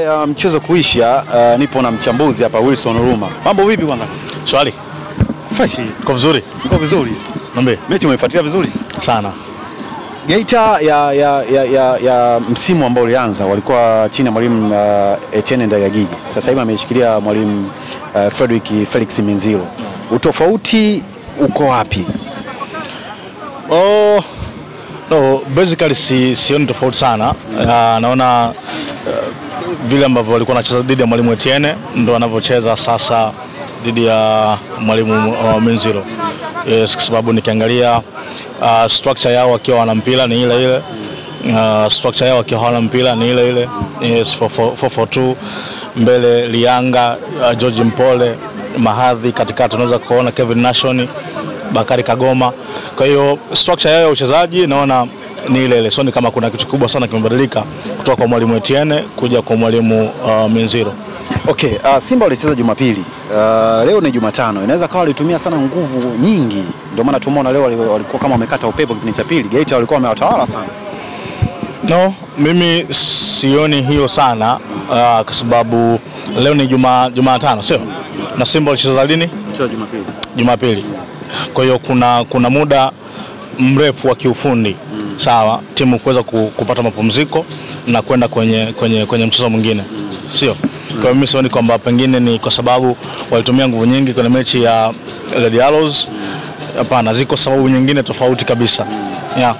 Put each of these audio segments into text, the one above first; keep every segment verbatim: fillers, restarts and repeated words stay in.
Ya mchezo kuisha, uh, nipo na mchambuzi hapa Paulison Ruma. Mambo vipi kwanza? Swali. Freshi, Kofzuri. Niko vizuri. Nombe. Mechi umeifuatilia vizuri? Sana. Geita ya ya ya ya, ya msimu ambao ulianza walikuwa chini ya mwalimu uh, Etienda Yagidi. Sasa hivi ameshikilia mwalimu uh, Fredrick Felix Mwinzilo. Utofauti uko wapi? Oh, no, basically si sioni tofauti sana. Uh, naona uh, vile ambavyo walikuwa wanacheza dhidi ya mwalimu Etienne ndo wanavyocheza sasa dhidi ya mwalimu uh, Mwinzilo. Yes, kwa sababu nikiangalia uh, structure yao wakiwa wana mpira ni ile ile. Uh, structure yao wakiwa wana mpira ni ile ile. Yes, four four two mbele Lianga, uh, George Mpole, Mahathi Katika, tunaweza kuona Kevin Nashoni, Bakari Kagoma. Kwa hiyo structure yao ya uchezaji naona ni ile ile. So ni kama kuna kitu kubwa sana kimebadilika kutoka kwa mwalimu Etienne kuja kwa mwalimu uh, Mwinzilo. Okay, uh, Simba walicheza Jumapili. Uh, leo ni Jumatano. Inaweza kawa walitumia sana nguvu nyingi. Ndio maana tumeona leo walikuwa kama wamekata upepo kipindi cha pili. Geita walikuwa wamewatawala sana. No, mimi sioni hiyo sana uh, kwa sababu leo ni juma Jumatano, sio? Na Simba walicheza lini? Walicheza Jumapili. Jumapili. Kwa hiyo kuna kuna muda mrefu wa kiufundi. Sawa, timu kuweza kupata mapumziko na kwenda kwenye kwenye kwenye mchezo mwingine, sio? Kwa mimi sioni kwamba pengine ni kwa sababu walitumia nguvu nyingi kwenye mechi ya Red Arrows. Hapana, ziko sababu nyingine tofauti kabisa. Yeah.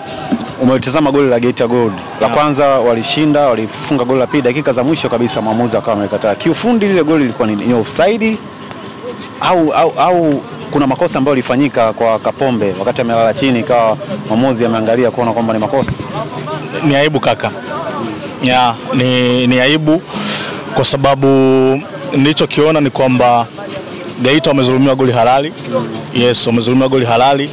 Umetazama goli la Geita Gold. La kwanza walishinda, walifunga goli la pili dakika za mwisho kabisa, mwamuzi akawa amekataa. Kiufundi lile goli lilikuwa ni offside au au au kuna makosa ambayo yalifanyika kwa Kapombe wakati amelala chini, kwa mwamuzi ameangalia kuona kwamba ni makosa? Ni aibu kaka. Ya, ni ni aibu kwa sababu nilichokiona ni kwamba Geita wamezulumiwa goli halali. Yes, wamezulumiwa goli halali.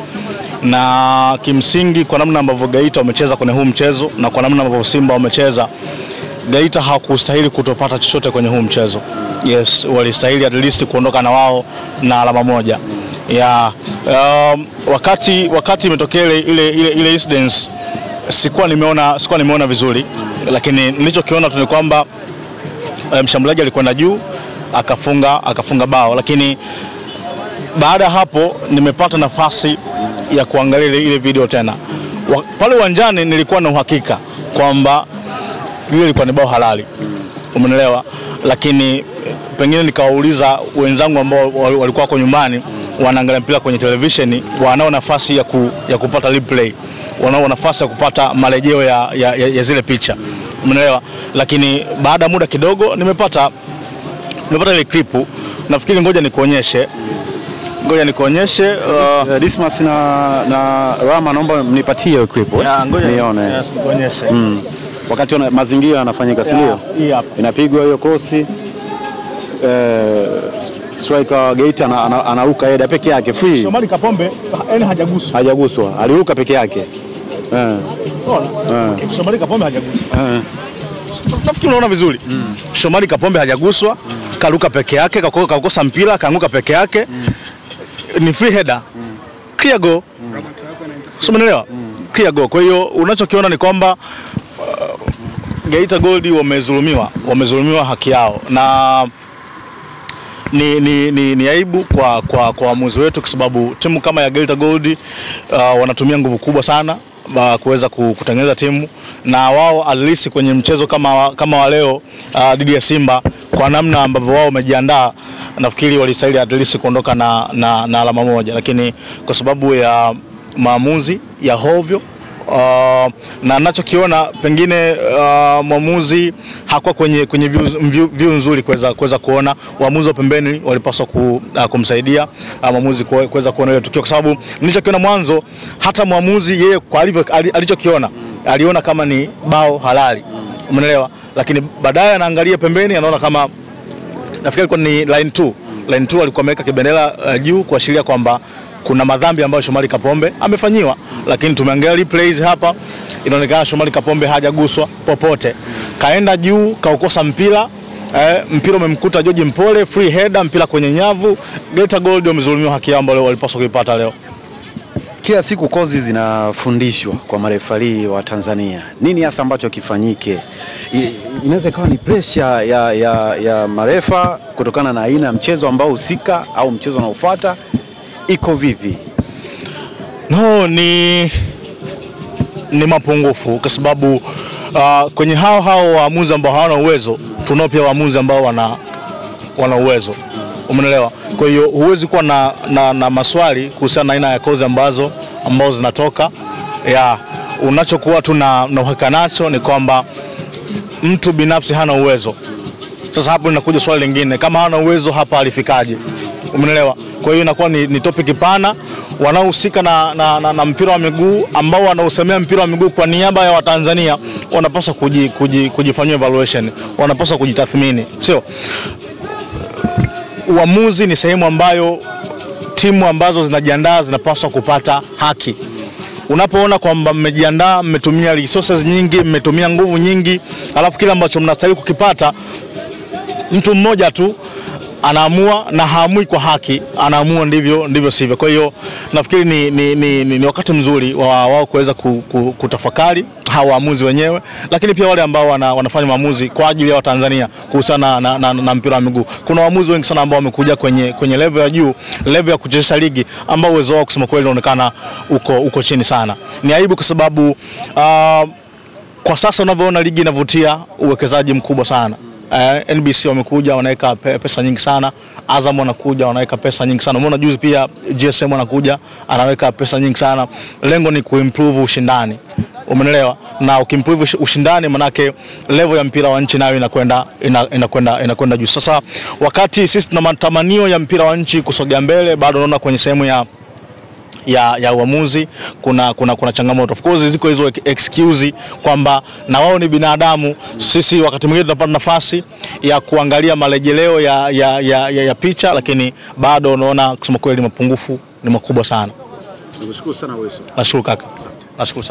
Na kimsingi kwa namna ambavyo Geita wamecheza kwenye huu mchezo na kwa namna ambavyo Simba wamecheza, Geita hakustahili kutopata chochote kwenye huu mchezo. Yes, walistahili at least kuondoka na wao na alama moja. Ya, um, wakati wakati imetokea ile ile ile incidents sikuwa nimeona sikuwa nimeona vizuri, lakini nilichokiona tu ni kwamba mshambuliaji um, alikwenda juu akafunga akafunga bao, lakini baada hapo nimepata nafasi ya kuangalia ile video tena. Wa, pale uwanjani nilikuwa na uhakika kwamba ile ilikuwa ni bao halali. Umeelewa? Lakini pengine nikawauliza wenzangu ambao walikuwa kwa nyumbani wanaangalia mpira kwenye televisheni, wanao nafasi ya ku, ya kupata replay, wanao nafasi ya kupata marejeo ya, ya, ya, ya zile picha, umeelewa? Lakini baada muda kidogo nimepata nimepata ile clip. Nafikiri ngoja nikuonyeshe ngoja nikuonyeshe uh, Dismas na na Rama, naomba mnipatie hiyo clip nione. Yes, nikuonyeshe mm. wakati ona mazingira yanafanyika, sio? Yeah, yeah. Inapigwa hiyo kosi. Eh, striker Geita ana, anaruka yeye peke yake free. Shomari Kapombe yani hajaguswa. Hajaguswa. Aliruka peke yake. Eh. Unaona? Eh. Shomari Kapombe hajaguswa. Eh. Nafikiri unaona vizuri. Mm. Shomari Kapombe hajaguswa, mm. karuka peke yake, kakosa mpira, kaanguka peke yake. Mm. Ni free header. Mm. Clear goal. Mm. Umeelewa? Mm. Clear goal. Kwa hiyo unachokiona ni kwamba Geita Gold wamezulumiwa, wamezulumiwa haki yao, na ni ni ni, ni aibu kwa kwa kwa waamuzi wetu, kwa sababu timu kama ya Geita Gold uh, wanatumia nguvu kubwa sana kuweza kutengeneza timu, na wao alisi kwenye mchezo kama kama wa leo uh, dhidi ya Simba, kwa namna ambavyo wao wamejiandaa, nafikiri walistahili alisi kuondoka na, na na alama moja, lakini kwa sababu ya maamuzi ya hovyo Uh, na ninachokiona pengine uh, mwamuzi hakuwa kwenye kwenye view, view nzuri kuweza kuweza kuona. Waamuzi wa pembeni walipaswa ku, uh, kumsaidia uh, mwamuzi kuweza kuona ile tukio, kwa sababu nilichokiona mwanzo hata mwamuzi yeye kwa alivyo alichokiona aliona kama ni bao halali, umeelewa? Lakini baadaye anaangalia pembeni anaona kama, nafikiri kwa ni line two line two alikuwa ameweka kibendera uh, juu kuashiria kwamba kuna madhambi ambayo Shomari Kapombe amefanyiwa, lakini tumeangalia replays hapa inaonekana Shomari Kapombe hajaguswa popote. Kaenda juu, kaukosa mpira, eh, mpira umemkuta George Mpole, free header, mpira kwenye nyavu. Geita Gold wamezulumiwa haki yao ambayo walipaswa kuipata leo. Kila siku kozi zinafundishwa kwa marefari wa Tanzania. Nini hasa ambacho kifanyike? Inaweza ikawa ni pressure ya, ya, ya marefa kutokana na aina mchezo ambao husika au mchezo unaofuata, iko vipi? No, ni ni mapungufu kwa sababu uh, kwenye hao hao waamuzi ambao hawana uwezo, tunao pia waamuzi ambao wana wana uwezo. Umeelewa? Kwa hiyo huwezi kuwa na na, na maswali kuhusu aina ya kozi ambazo ambazo zinatoka. Ya unachokuwa tu na uhakika nacho ni kwamba mtu binafsi hana uwezo. Sasa hapo inakuja swali lingine, kama hana uwezo hapa alifikaje? Umeelewa? Kwa hiyo inakuwa ni, ni topic pana. Wanaohusika na, na, na, na mpira wa miguu ambao wanausemea mpira wa miguu kwa niaba ya Watanzania wanapaswa kuji, kuji, kujifanyia evaluation, wanapaswa kujitathmini. Sio uamuzi ni sehemu ambayo timu ambazo zinajiandaa zinapaswa kupata haki. Unapoona kwamba mmejiandaa, mmetumia resources nyingi, mmetumia nguvu nyingi, alafu kila ambacho mnastahili kukipata mtu mmoja tu anaamua na haamui kwa haki, anaamua ndivyo ndivyo sivyo. Kwa hiyo nafikiri ni ni, ni ni wakati mzuri wa wao kuweza ku, ku, kutafakari hawa waamuzi wenyewe, lakini pia wale ambao wana, wanafanya maamuzi kwa ajili ya Watanzania kuhusiana na, na, na mpira wa miguu. Kuna waamuzi wengi sana ambao wamekuja kwenye kwenye level ya juu, level ya kuchezesha ligi, ambao uwezo wao kusema kweli unaonekana uko uko chini sana. Ni aibu kwa sababu uh, kwa sasa unavyoona ligi inavutia uwekezaji mkubwa sana. Uh, N B C wamekuja wanaweka pe, pesa nyingi sana. Azam wanakuja wanaweka pesa nyingi sana. Umeona juzi pia G S M wanakuja anaweka pesa nyingi sana. Lengo ni kuimprove ushindani. Umeelewa? Na ukimprove ushindani manake level ya mpira wa nchi nayo inakwenda inakwenda inakwenda juu. Sasa wakati sisi tuna matamanio ya mpira wa nchi kusogea mbele, bado naona kwenye sehemu ya ya ya uamuzi kuna kuna kuna changamoto. Of course ziko hizo excuse kwamba na wao ni binadamu, sisi wakati mwingine tunapata nafasi ya kuangalia marejeleo ya ya, ya ya ya picha, lakini bado unaona kusema kweli mapungufu ni makubwa sana. Nikushukuru sana wewe. Nashukuru kaka. Nashukuru sana.